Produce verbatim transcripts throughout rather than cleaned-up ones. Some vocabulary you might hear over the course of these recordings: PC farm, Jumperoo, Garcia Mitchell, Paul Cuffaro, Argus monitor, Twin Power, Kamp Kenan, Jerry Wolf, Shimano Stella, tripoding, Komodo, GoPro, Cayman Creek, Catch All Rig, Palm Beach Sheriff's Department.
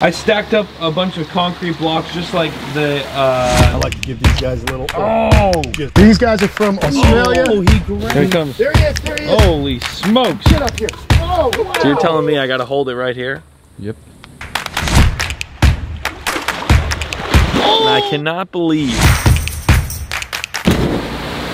I stacked up a bunch of concrete blocks, just like the, uh... I like to give these guys a little... Oh! Gift. These guys are from Australia. Oh, he grabbed. Here he comes. There he is, there he is. Holy smokes. Get up here. Oh, wow. So you're telling me I gotta hold it right here? Yep. Oh. I cannot believe.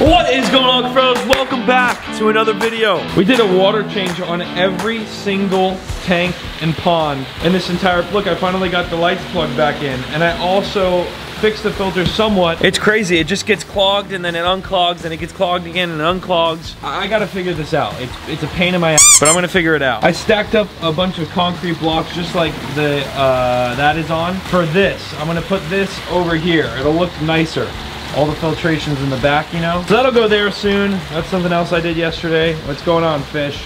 What is going on, fellas? Welcome back to another video. We did a water change on every single tank and pond in this entire, look, I finally got the lights plugged back in, and I also fixed the filter somewhat. It's crazy, it just gets clogged and then it unclogs and it gets clogged again and unclogs. I, I gotta figure this out. It's, it's a pain in my ass, but I'm gonna figure it out. I stacked up a bunch of concrete blocks just like the, uh, that is on. For this, I'm gonna put this over here. It'll look nicer. All the filtrations in the back, you know? So that'll go there soon. That's something else I did yesterday. What's going on, fish?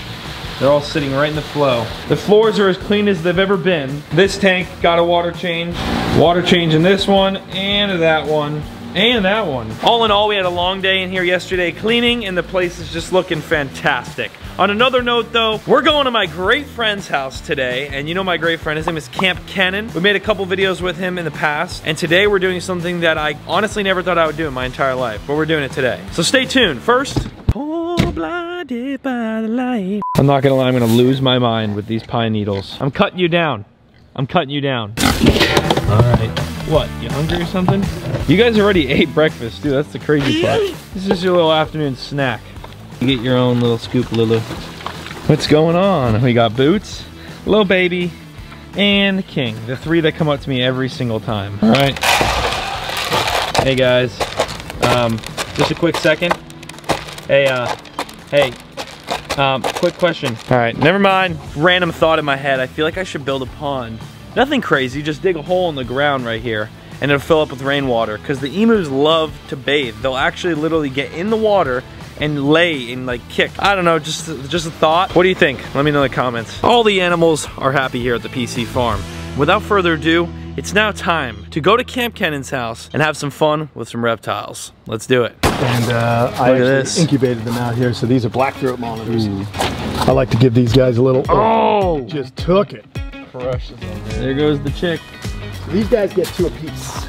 They're all sitting right in the flow. The floors are as clean as they've ever been. This tank got a water change. Water change in this one, and that one, and that one. All in all, we had a long day in here yesterday cleaning, and the place is just looking fantastic. On another note though, we're going to my great friend's house today, and you know my great friend, his name is Kamp Kenan. We made a couple videos with him in the past, and today we're doing something that I honestly never thought I would do in my entire life, but we're doing it today. So stay tuned. First, oh, blinded by the light. I'm not gonna lie, I'm gonna lose my mind with these pine needles. I'm cutting you down. I'm cutting you down. All right. What, you hungry or something? You guys already ate breakfast, dude, that's the crazy part. This is your little afternoon snack. You get your own little scoop, Lulu. What's going on? We got Boots, Little Baby, and the King. The three that come up to me every single time, all right? Hey guys, um, just a quick second. Hey, uh, hey. Um, quick question. All right, never mind. Random thought in my head, I feel like I should build a pond. Nothing crazy, just dig a hole in the ground right here and it'll fill up with rainwater because the emus love to bathe. They'll actually literally get in the water and lay and like kick. I don't know, just, just a thought. What do you think? Let me know in the comments. All the animals are happy here at the P C farm. Without further ado, it's now time to go to Kamp Kenan's house and have some fun with some reptiles. Let's do it. And uh, I actually incubated them out here, so these are black throat monitors. Ooh. I like to give these guys a little, oh, it just took it. There goes the chick. So these guys get two apiece.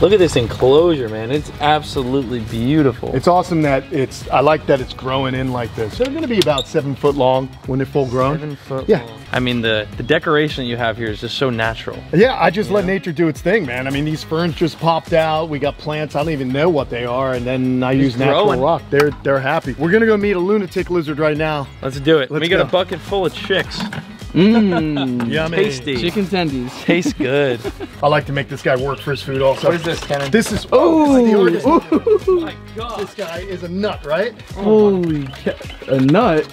Look at this enclosure, man. It's absolutely beautiful. It's awesome that it's, I like that it's growing in like this. They're gonna be about seven foot long when they're full grown. Seven foot yeah. long. I mean, the, the decoration you have here is just so natural. Yeah, I just you let know? nature do its thing, man. I mean, these ferns just popped out. We got plants. I don't even know what they are. And then I He's use growing. natural rock. They're, they're happy. We're gonna go meet a lunatic lizard right now. Let's do it. Let's we got go. a bucket full of chicks. Mmm, yummy. Tasty. Chicken tendies. Tastes good. I like to make this guy work for his food also. What is this, Kenan? This is, oh, this is the organism. Oh my God. This guy is a nut, right? Holy cow. A nut?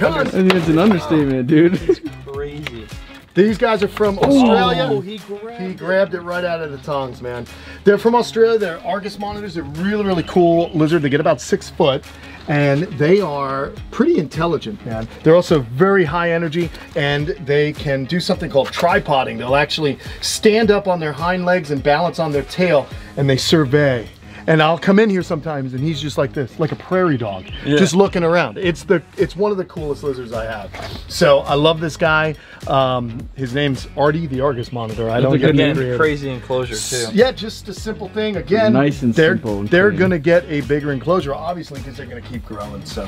I think it's an understatement, dude. It's crazy. These guys are from Australia. Oh, he, grabbed he grabbed it right out of the tongs, man. They're from Australia. They're Argus monitors. They're really, really cool lizard. They get about six foot. And they are pretty intelligent, man. They're also very high energy, and they can do something called tripoding. They'll actually stand up on their hind legs and balance on their tail, and they survey. And I'll come in here sometimes, and he's just like this, like a prairie dog, yeah. just looking around. It's the, it's one of the coolest lizards I have. So I love this guy. Um, his name's Artie, the Argus monitor. I don't get the crazy enclosure too. Yeah, just a simple thing. Again, nice and they're, simple. And they're clean. Gonna get a bigger enclosure, obviously, because they're gonna keep growing. So,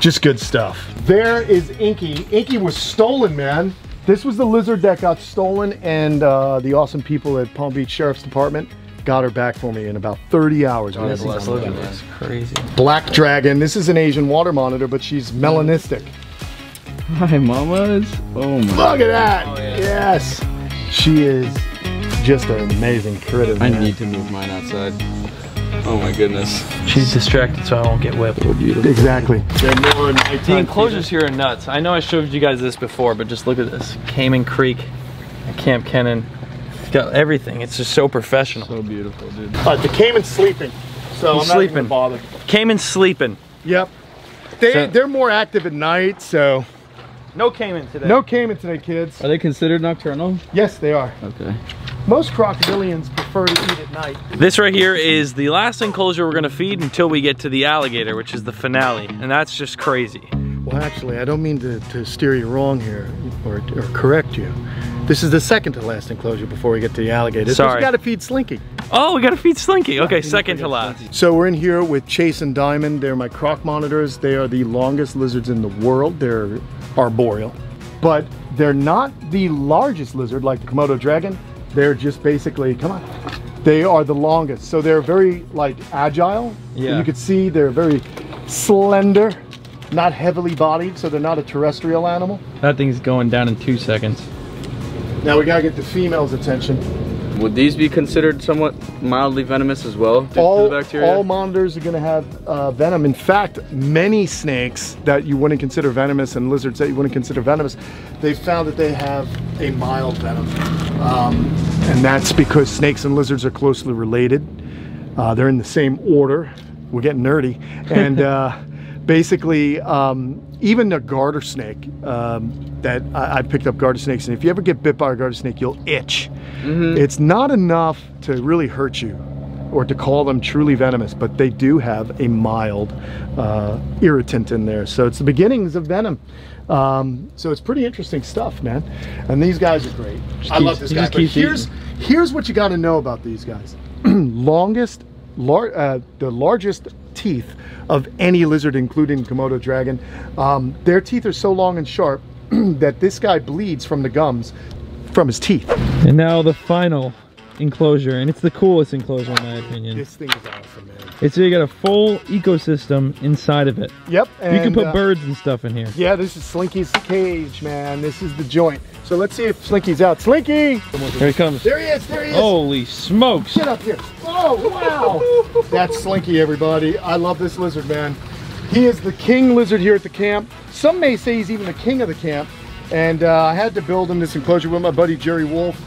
just good stuff. There is Inky. Inky was stolen, man. This was the lizard that got stolen, and uh, the awesome people at Palm Beach Sheriff's Department got her back for me in about thirty hours. Oh, that's that's crazy. Black dragon. This is an Asian water monitor, but she's melanistic. Hi, mamas. Oh my. Look at that. Oh, yeah. Yes. She is just an amazing critter. I man. need to move mine outside. Oh my goodness. She's distracted so I won't get whipped. Oh, beautiful. Exactly. The enclosures here are nuts. I know I showed you guys this before, but just look at this. Cayman Creek, Kamp Kenan. Got everything. It's just so professional. So beautiful, dude. Uh, the Cayman's sleeping, so He's I'm sleeping. not bothered. Cayman's sleeping. Yep. They so, they're more active at night, so. No Cayman today. No Cayman today, kids. Are they considered nocturnal? Yes, they are. Okay. Most crocodilians prefer to eat at night. This right here is the last enclosure we're gonna feed until we get to the alligator, which is the finale, and that's just crazy. Well, actually, I don't mean to, to steer you wrong here or, or correct you. This is the second to last enclosure before we get to the alligators. Sorry. We gotta feed Slinky. Oh, we gotta feed Slinky. Okay, second to last. So we're in here with Chase and Diamond. They're my croc monitors. They are the longest lizards in the world. They're arboreal, but they're not the largest lizard like the Komodo dragon. They're just basically, come on. They are the longest. So they're very like agile. Yeah. You could see they're very slender, not heavily bodied. So they're not a terrestrial animal. That thing's going down in two seconds. Now we gotta get the female's attention. Would these be considered somewhat mildly venomous as well? All, all monitors are gonna have uh, venom. In fact, many snakes that you wouldn't consider venomous and lizards that you wouldn't consider venomous, they found that they have a mild venom. Um, and that's because snakes and lizards are closely related. Uh, they're in the same order. We're getting nerdy. And uh, basically, um, even a garter snake, um, that I, I picked up garter snakes, and if you ever get bit by a garter snake, you'll itch. Mm-hmm. It's not enough to really hurt you or to call them truly venomous, but they do have a mild uh, irritant in there. So it's the beginnings of venom. Um, so it's pretty interesting stuff, man. And these guys are great. Just I keeps, love this guy, but here's, here's what you gotta know about these guys. Longest, lar uh, the largest teeth of any lizard, including Komodo dragon. Um, their teeth are so long and sharp that this guy bleeds from the gums from his teeth. And now the final enclosure, and it's the coolest enclosure in my opinion. This thing is awesome, man. It's you got a full ecosystem inside of it. Yep. And you can put uh, birds and stuff in here. Yeah, this is Slinky's cage, man. This is the joint. So let's see if Slinky's out. Slinky! Here he comes. There he is, there he is. Holy smokes. Get up here. Oh, wow. That's Slinky, everybody. I love this lizard, man. He is the king lizard here at the camp. Some may say he's even the king of the camp. And uh, I had to build him this enclosure with my buddy Jerry Wolf.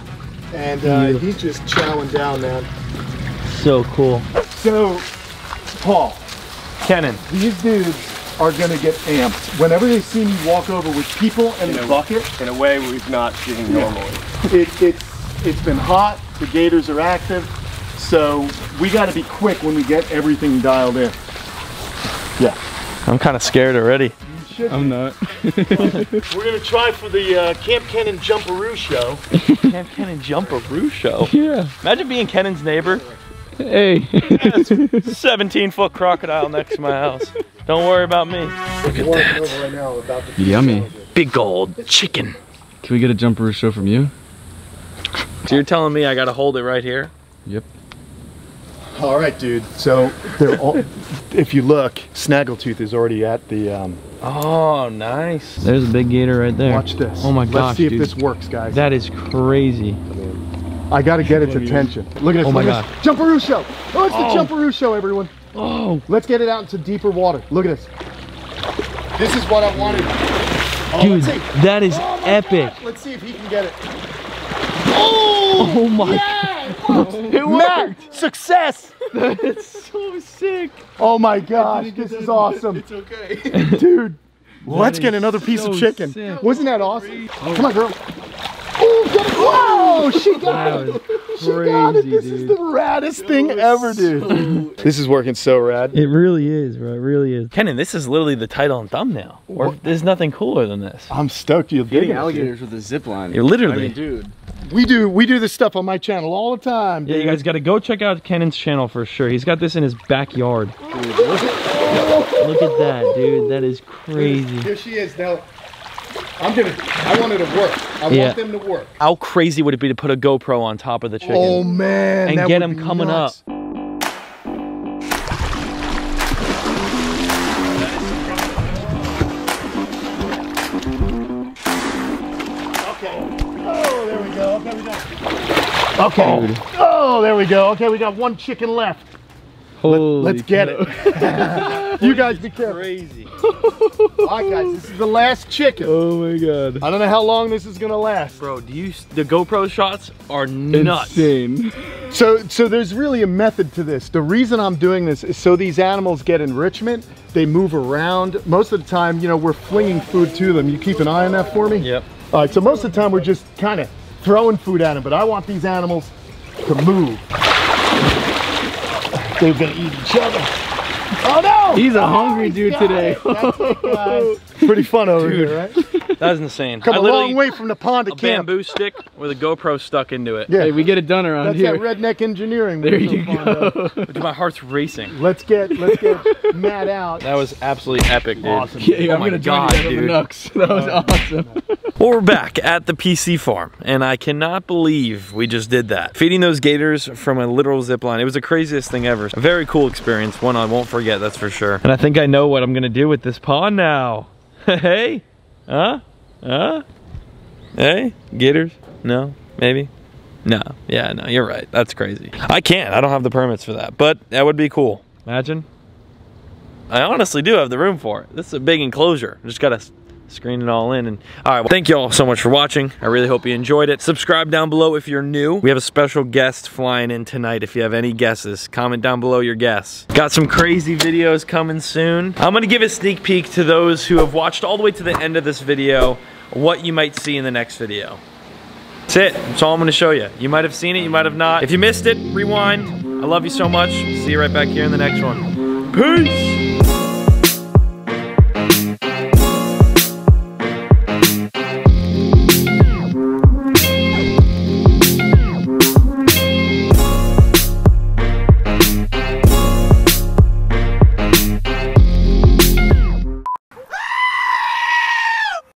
And uh, he's just chowing down, man. So cool. So, Paul. Kenan. These dudes are going to get amped. Whenever they see me walk over with people and in a bucket. In a way we've not seen normally. It, it's, it's been hot. The gators are active. So we got to be quick when we get everything dialed in. Yeah. I'm kind of scared already. I'm not. We're gonna try for the uh, Kamp Kenan Jumperoo show. Kamp Kenan Jumperoo show? Yeah. Imagine being Kenan's neighbor. Hey. seventeen foot crocodile next to my house. Don't worry about me. Look at that. Yummy. Big old chicken. Can we get a Jumperoo show from you? So you're telling me I gotta hold it right here? Yep. All right, dude. So they're all, if you look, Snaggletooth is already at the. Um, oh, nice. There's a big gator right there. Watch this. Oh my gosh, Let's see dude. if this works, guys. That is crazy. I gotta get its attention. Look at it. Oh my god. Jumperoo show. Oh, it's oh. the Jumperoo show, everyone. Oh. Let's get it out into deeper water. Look at this. This is what I wanted. Oh, dude, that is oh epic. God. Let's see if he can get it. Oh, oh my yeah. god. It worked! Success! That's so sick! Oh my gosh, this is awesome! It's okay. Dude, let's get another piece of chicken. Wasn't that awesome? Come on, girl. Oh, whoa! She got it! She got it! This is the raddest thing ever, dude. This is working so rad. It really is, bro. It really is. Kenan, this is literally the title and thumbnail. Or there's nothing cooler than this. I'm stoked you did it. Alligators with a zip line. You're literally. I mean, dude. We do we do this stuff on my channel all the time. Dude. Yeah, you guys got to go check out Kenan's channel for sure. He's got this in his backyard. Dude, look, at, look at that, dude. That is crazy. Here, here she is. Now, I'm gonna. I want it to work. I yeah. want them to work. How crazy would it be to put a GoPro on top of the chicken? Oh man, and that get would him be coming nuts. up. Okay. Dude. Oh, there we go. Okay, we got one chicken left. Holy Let, let's get cow. it. You guys be careful. Crazy. All right, guys, this is the last chicken. Oh my god. I don't know how long this is gonna last, bro. Do you? The GoPro shots are nuts. Insane. So, so there's really a method to this. The reason I'm doing this is so these animals get enrichment. They move around. Most of the time, you know, we're flinging food to them. You keep an eye on that for me. Yep. All right. So most of the time, we're just kind of throwing food at them, but I want these animals to move. They've been eating each other. Oh no! He's a hungry oh, dude God. today. That's it, guys. Pretty fun over dude. here, right? That was insane. Come I a long way from the pond to camp. A bamboo stick with a GoPro stuck into it. Yeah, hey, we get it done around That's here. That's that redneck engineering. There you go. Dude, my heart's racing. Let's get let's get Matt out. That was absolutely epic, dude. Awesome. Dude. Yeah, yeah, oh I'm my gonna God, join you dude. That was uh, awesome. Well, we're back at the P C farm, and I cannot believe we just did that. Feeding those gators from a literal zip line. It was the craziest thing ever. A very cool experience. One I won't forget. That's for sure. And I think I know what I'm gonna do with this pond now. Hey, huh, huh, hey, gators? No, maybe, no, yeah, no, you're right. That's crazy. I can't. I don't have the permits for that, but that would be cool. Imagine. I honestly do have the room for it. This is a big enclosure. I just gotta screen it all in. And all right, well, thank you all so much for watching. I really hope you enjoyed it. Subscribe down below if you're new. We have a special guest flying in tonight. If you have any guesses, comment down below your guess. Got some crazy videos coming soon. I'm gonna give a sneak peek to those who have watched all the way to the end of this video, what you might see in the next video. That's it, that's all I'm gonna show you. You might have seen it, you might have not. If you missed it, rewind. I love you so much. See you right back here in the next one. Peace!